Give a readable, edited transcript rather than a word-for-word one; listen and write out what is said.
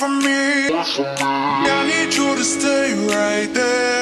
for me. I need you to stay right there.